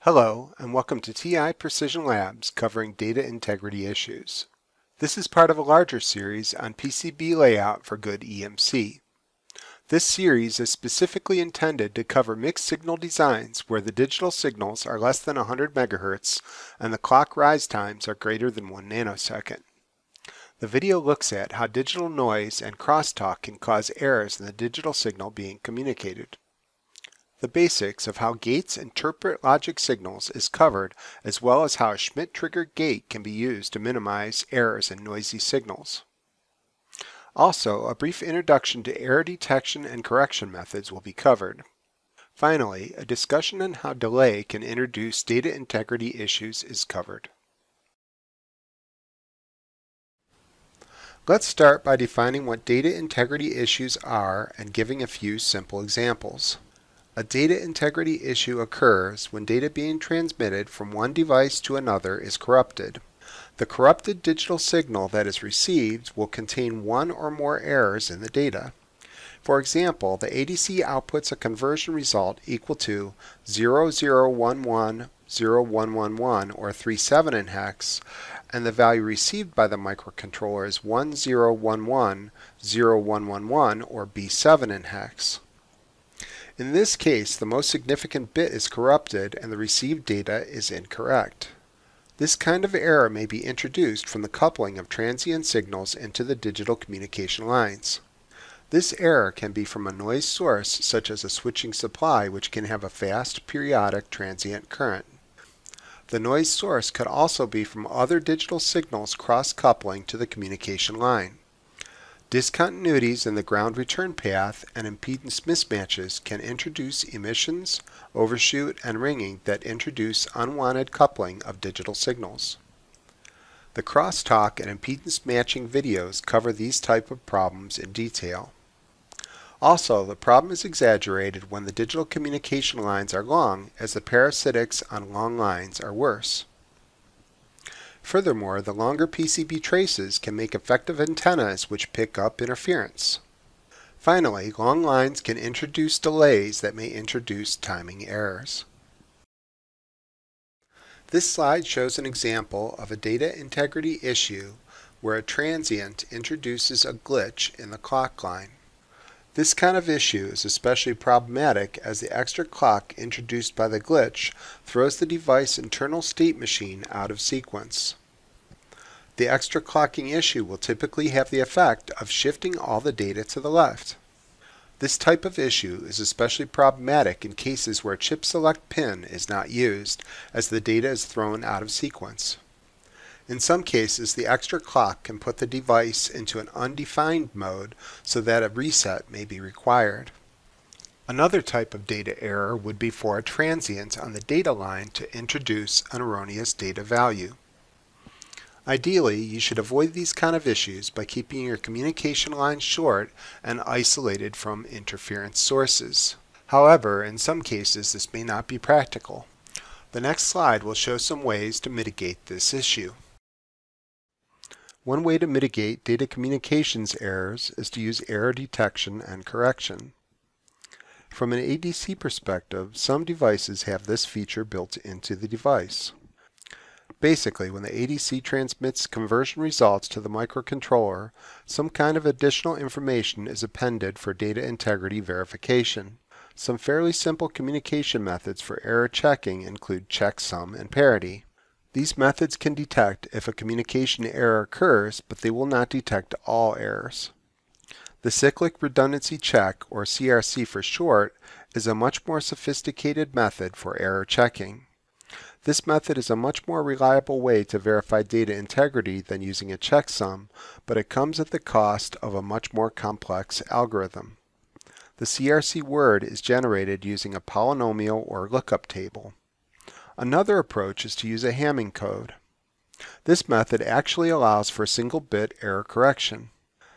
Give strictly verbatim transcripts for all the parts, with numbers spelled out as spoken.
Hello, and welcome to T I Precision Labs, covering data integrity issues. This is part of a larger series on P C B layout for good E M C. This series is specifically intended to cover mixed signal designs where the digital signals are less than one hundred megahertz and the clock rise times are greater than one nanosecond. The video looks at how digital noise and crosstalk can cause errors in the digital signal being communicated. The basics of how gates interpret logic signals is covered, as well as how a Schmitt Trigger gate can be used to minimize errors in noisy signals. Also, a brief introduction to error detection and correction methods will be covered. Finally, a discussion on how delay can introduce data integrity issues is covered. Let's start by defining what data integrity issues are and giving a few simple examples. A data integrity issue occurs when data being transmitted from one device to another is corrupted. The corrupted digital signal that is received will contain one or more errors in the data. For example, the A D C outputs a conversion result equal to zero zero one one zero one one one or thirty-seven in hex, and the value received by the microcontroller is one zero one one zero one one one or B seven in hex. In this case, the most significant bit is corrupted and the received data is incorrect. This kind of error may be introduced from the coupling of transient signals into the digital communication lines. This error can be from a noise source such as a switching supply, which can have a fast periodic transient current. The noise source could also be from other digital signals cross-coupling to the communication line. Discontinuities in the ground return path and impedance mismatches can introduce emissions, overshoot, and ringing that introduce unwanted coupling of digital signals. The crosstalk and impedance matching videos cover these type of problems in detail. Also, the problem is exaggerated when the digital communication lines are long, as the parasitics on long lines are worse. Furthermore, the longer P C B traces can make effective antennas which pick up interference. Finally, long lines can introduce delays that may introduce timing errors. This slide shows an example of a data integrity issue where a transient introduces a glitch in the clock line. This kind of issue is especially problematic as the extra clock introduced by the glitch throws the device internal state machine out of sequence. The extra clocking issue will typically have the effect of shifting all the data to the left. This type of issue is especially problematic in cases where chip select pin is not used, as the data is thrown out of sequence. In some cases, the extra clock can put the device into an undefined mode so that a reset may be required. Another type of data error would be for a transient on the data line to introduce an erroneous data value. Ideally, you should avoid these kind of issues by keeping your communication lines short and isolated from interference sources. However, in some cases, this may not be practical. The next slide will show some ways to mitigate this issue. One way to mitigate data communications errors is to use error detection and correction. From an A D C perspective, some devices have this feature built into the device. Basically, when the A D C transmits conversion results to the microcontroller, some kind of additional information is appended for data integrity verification. Some fairly simple communication methods for error checking include checksum and parity. These methods can detect if a communication error occurs, but they will not detect all errors. The cyclic redundancy check, or C R C for short, is a much more sophisticated method for error checking. This method is a much more reliable way to verify data integrity than using a checksum, but it comes at the cost of a much more complex algorithm. The C R C word is generated using a polynomial or lookup table. Another approach is to use a Hamming code. This method actually allows for single-bit error correction.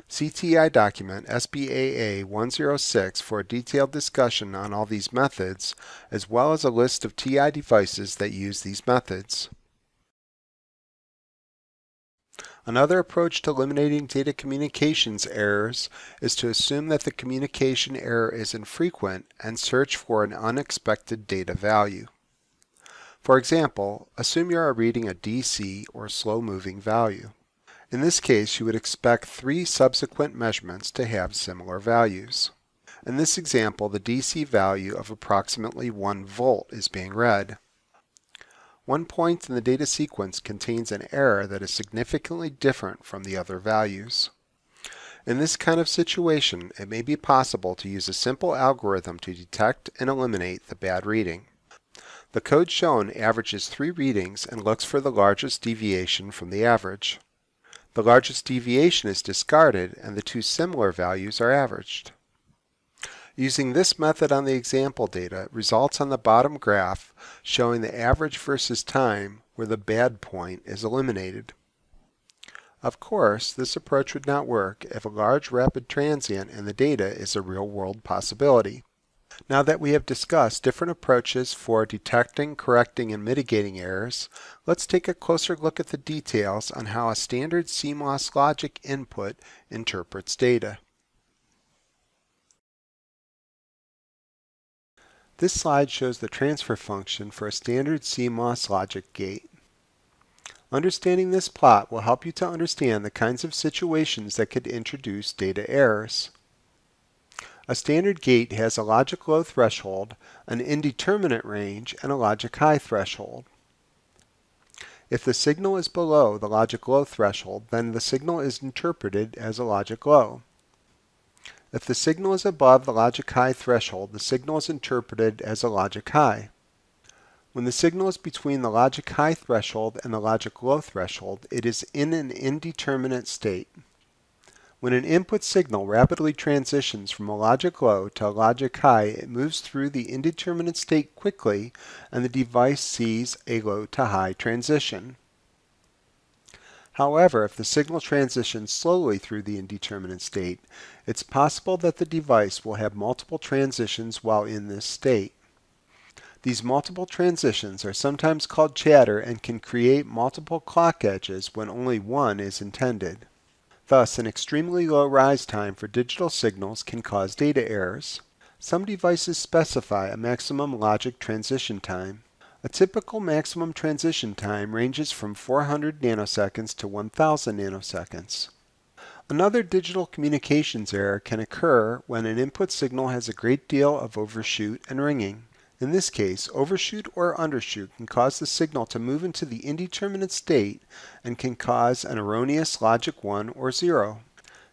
See T I document S B A A one oh six for a detailed discussion on all these methods, as well as a list of T I devices that use these methods. Another approach to eliminating data communications errors is to assume that the communication error is infrequent and search for an unexpected data value. For example, assume you are reading a D C or slow-moving value. In this case, you would expect three subsequent measurements to have similar values. In this example, the D C value of approximately one volt is being read. One point in the data sequence contains an error that is significantly different from the other values. In this kind of situation, it may be possible to use a simple algorithm to detect and eliminate the bad reading. The code shown averages three readings and looks for the largest deviation from the average. The largest deviation is discarded and the two similar values are averaged. Using this method on the example data, results on the bottom graph showing the average versus time where the bad point is eliminated. Of course, this approach would not work if a large rapid transient in the data is a real-world possibility. Now that we have discussed different approaches for detecting, correcting, and mitigating errors, let's take a closer look at the details on how a standard C MOS logic input interprets data. This slide shows the transfer function for a standard C MOS logic gate. Understanding this plot will help you to understand the kinds of situations that could introduce data errors. A standard gate has a logic low threshold, an indeterminate range, and a logic high threshold. If the signal is below the logic low threshold, then the signal is interpreted as a logic low. If the signal is above the logic high threshold, the signal is interpreted as a logic high. When the signal is between the logic high threshold and the logic low threshold, it is in an indeterminate state. When an input signal rapidly transitions from a logic low to a logic high, it moves through the indeterminate state quickly, and the device sees a low to high transition. However, if the signal transitions slowly through the indeterminate state, it's possible that the device will have multiple transitions while in this state. These multiple transitions are sometimes called chatter and can create multiple clock edges when only one is intended. Thus, an extremely low rise time for digital signals can cause data errors. Some devices specify a maximum logic transition time. A typical maximum transition time ranges from four hundred nanoseconds to one thousand nanoseconds. Another digital communications error can occur when an input signal has a great deal of overshoot and ringing. In this case, overshoot or undershoot can cause the signal to move into the indeterminate state and can cause an erroneous logic one or zero.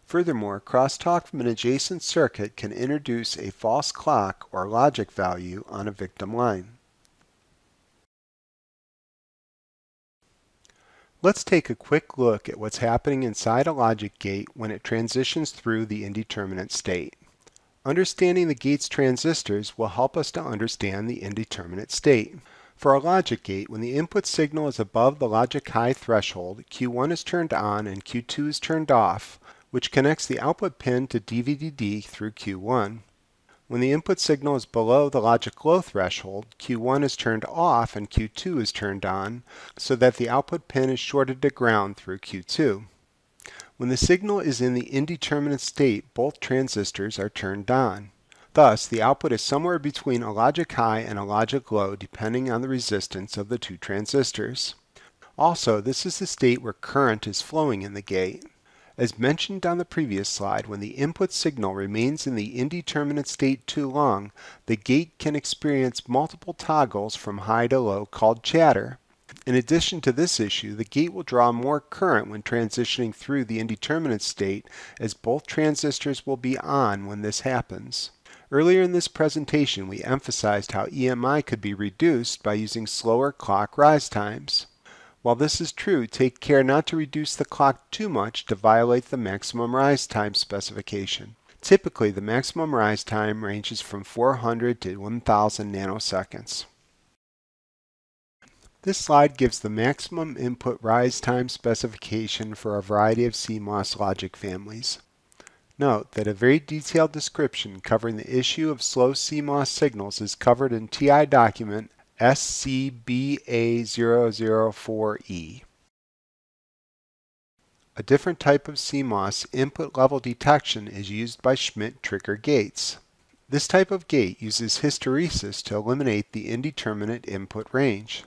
Furthermore, crosstalk from an adjacent circuit can introduce a false clock or logic value on a victim line. Let's take a quick look at what's happening inside a logic gate when it transitions through the indeterminate state. Understanding the gate's transistors will help us to understand the indeterminate state. For a logic gate, when the input signal is above the logic high threshold, Q one is turned on and Q two is turned off, which connects the output pin to D V D D through Q one. When the input signal is below the logic low threshold, Q one is turned off and Q two is turned on, so that the output pin is shorted to ground through Q two. When the signal is in the indeterminate state, both transistors are turned on. Thus, the output is somewhere between a logic high and a logic low, depending on the resistance of the two transistors. Also, this is the state where current is flowing in the gate. As mentioned on the previous slide, when the input signal remains in the indeterminate state too long, the gate can experience multiple toggles from high to low called chatter. In addition to this issue, the gate will draw more current when transitioning through the indeterminate state, as both transistors will be on when this happens. Earlier in this presentation, we emphasized how E M I could be reduced by using slower clock rise times. While this is true, take care not to reduce the clock too much to violate the maximum rise time specification. Typically, the maximum rise time ranges from four hundred to one thousand nanoseconds. This slide gives the maximum input rise time specification for a variety of C MOS logic families. Note that a very detailed description covering the issue of slow C MOS signals is covered in T I document S C B A zero zero four E. A different type of C MOS input level detection is used by Schmitt Trigger gates. This type of gate uses hysteresis to eliminate the indeterminate input range.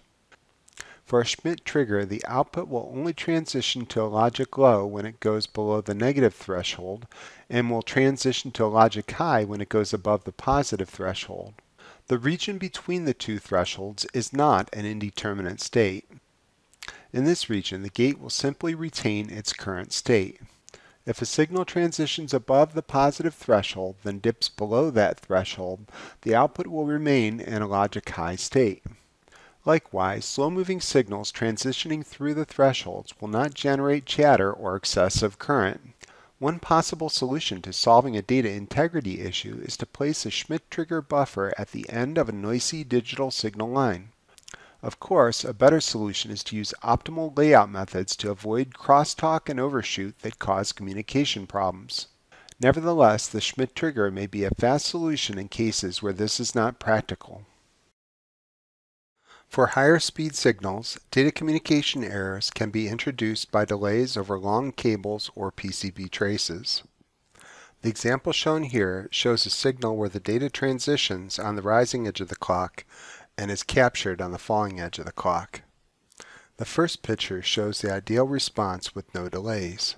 For a Schmitt trigger, the output will only transition to a logic low when it goes below the negative threshold, and will transition to a logic high when it goes above the positive threshold. The region between the two thresholds is not an indeterminate state. In this region, the gate will simply retain its current state. If a signal transitions above the positive threshold, then dips below that threshold, the output will remain in a logic high state. Likewise, slow-moving signals transitioning through the thresholds will not generate chatter or excessive current. One possible solution to solving a data integrity issue is to place a Schmitt trigger buffer at the end of a noisy digital signal line. Of course, a better solution is to use optimal layout methods to avoid crosstalk and overshoot that cause communication problems. Nevertheless, the Schmitt trigger may be a fast solution in cases where this is not practical. For higher speed signals, data communication errors can be introduced by delays over long cables or P C B traces. The example shown here shows a signal where the data transitions on the rising edge of the clock and is captured on the falling edge of the clock. The first picture shows the ideal response with no delays.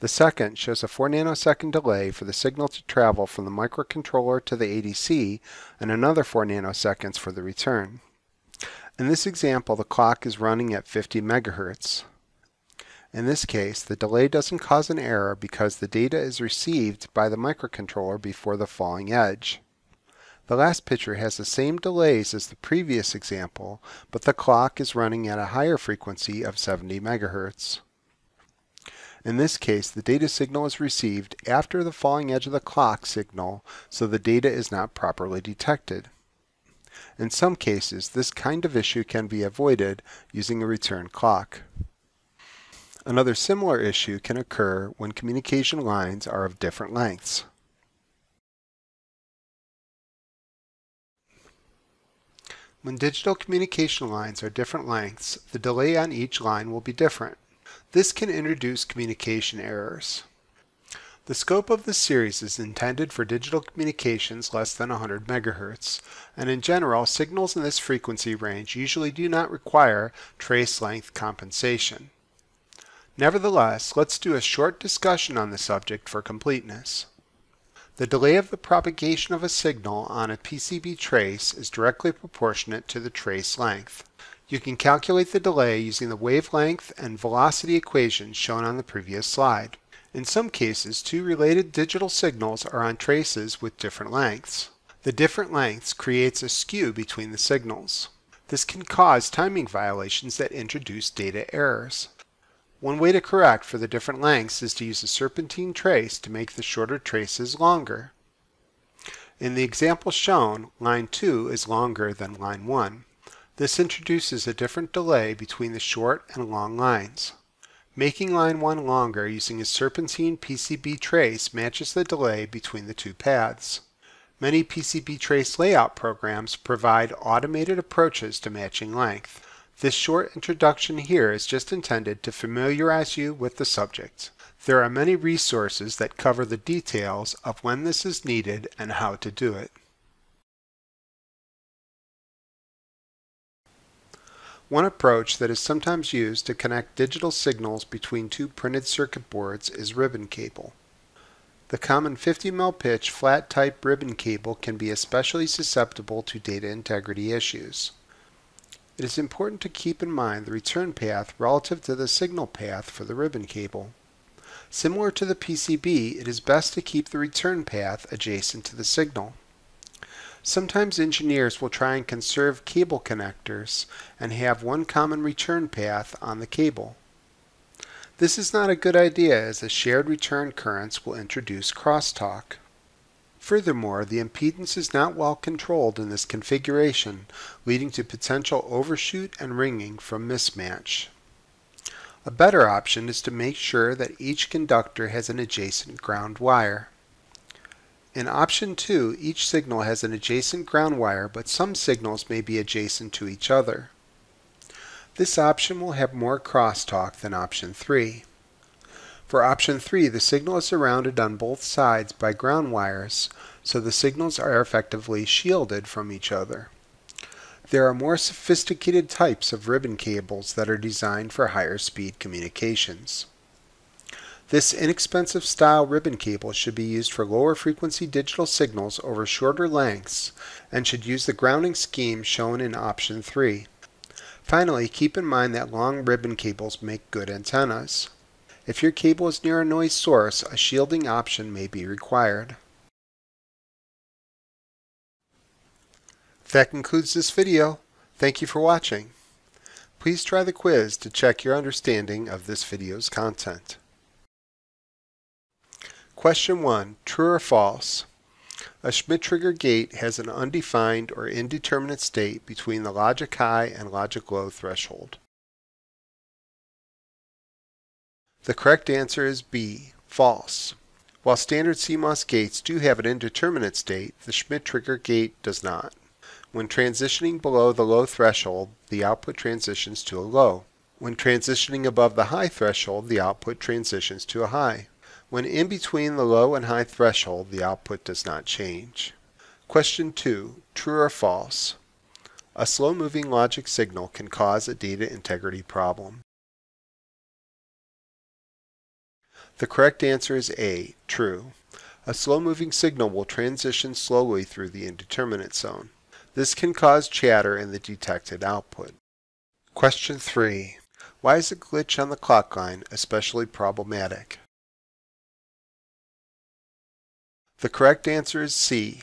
The second shows a four nanosecond delay for the signal to travel from the microcontroller to the A D C and another four nanoseconds for the return. In this example, the clock is running at fifty megahertz. In this case, the delay doesn't cause an error because the data is received by the microcontroller before the falling edge. The last picture has the same delays as the previous example, but the clock is running at a higher frequency of seventy megahertz. In this case, the data signal is received after the falling edge of the clock signal, so the data is not properly detected. In some cases, this kind of issue can be avoided using a return clock. Another similar issue can occur when communication lines are of different lengths. When digital communication lines are different lengths, the delay on each line will be different. This can introduce communication errors. The scope of this series is intended for digital communications less than one hundred megahertz, and in general, signals in this frequency range usually do not require trace length compensation. Nevertheless, let's do a short discussion on the subject for completeness. The delay of the propagation of a signal on a P C B trace is directly proportionate to the trace length. You can calculate the delay using the wavelength and velocity equations shown on the previous slide. In some cases, two related digital signals are on traces with different lengths. The different lengths creates a skew between the signals. This can cause timing violations that introduce data errors. One way to correct for the different lengths is to use a serpentine trace to make the shorter traces longer. In the example shown, line two is longer than line one. This introduces a different delay between the short and long lines. Making line one longer using a serpentine P C B trace matches the delay between the two paths. Many P C B trace layout programs provide automated approaches to matching length. This short introduction here is just intended to familiarize you with the subject. There are many resources that cover the details of when this is needed and how to do it. One approach that is sometimes used to connect digital signals between two printed circuit boards is ribbon cable. The common fifty millimeter pitch flat type ribbon cable can be especially susceptible to data integrity issues. It is important to keep in mind the return path relative to the signal path for the ribbon cable. Similar to the P C B, it is best to keep the return path adjacent to the signal. Sometimes engineers will try and conserve cable connectors and have one common return path on the cable. This is not a good idea as the shared return currents will introduce crosstalk. Furthermore, the impedance is not well controlled in this configuration, leading to potential overshoot and ringing from mismatch. A better option is to make sure that each conductor has an adjacent ground wire. In option two, each signal has an adjacent ground wire, but some signals may be adjacent to each other. This option will have more crosstalk than option three. For option three, the signal is surrounded on both sides by ground wires, so the signals are effectively shielded from each other. There are more sophisticated types of ribbon cables that are designed for higher speed communications. This inexpensive style ribbon cable should be used for lower frequency digital signals over shorter lengths and should use the grounding scheme shown in option three. Finally, keep in mind that long ribbon cables make good antennas. If your cable is near a noise source, a shielding option may be required. That concludes this video. Thank you for watching. Please try the quiz to check your understanding of this video's content. Question one. True or false? A Schmitt Trigger gate has an undefined or indeterminate state between the logic high and logic low threshold. The correct answer is B. False. While standard C MOS gates do have an indeterminate state, the Schmitt Trigger gate does not. When transitioning below the low threshold, the output transitions to a low. When transitioning above the high threshold, the output transitions to a high. When in between the low and high threshold, the output does not change. Question two. True or false? A slow-moving logic signal can cause a data integrity problem. The correct answer is A. True. A slow-moving signal will transition slowly through the indeterminate zone. This can cause chatter in the detected output. Question three. Why is a glitch on the clock line especially problematic? The correct answer is C.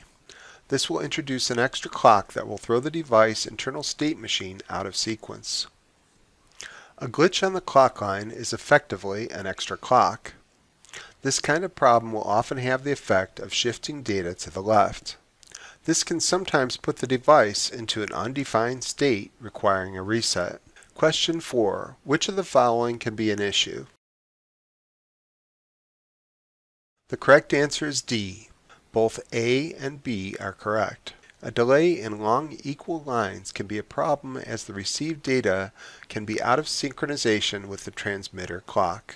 This will introduce an extra clock that will throw the device internal state machine out of sequence. A glitch on the clock line is effectively an extra clock. This kind of problem will often have the effect of shifting data to the left. This can sometimes put the device into an undefined state requiring a reset. Question four. Which of the following can be an issue? The correct answer is D. Both A and B are correct. A delay in long equal lines can be a problem as the received data can be out of synchronization with the transmitter clock.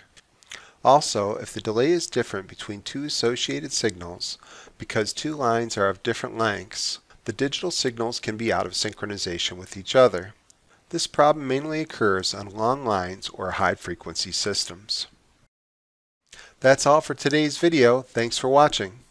Also, if the delay is different between two associated signals, because two lines are of different lengths, the digital signals can be out of synchronization with each other. This problem mainly occurs on long lines or high-frequency systems. That's all for today's video. Thanks for watching.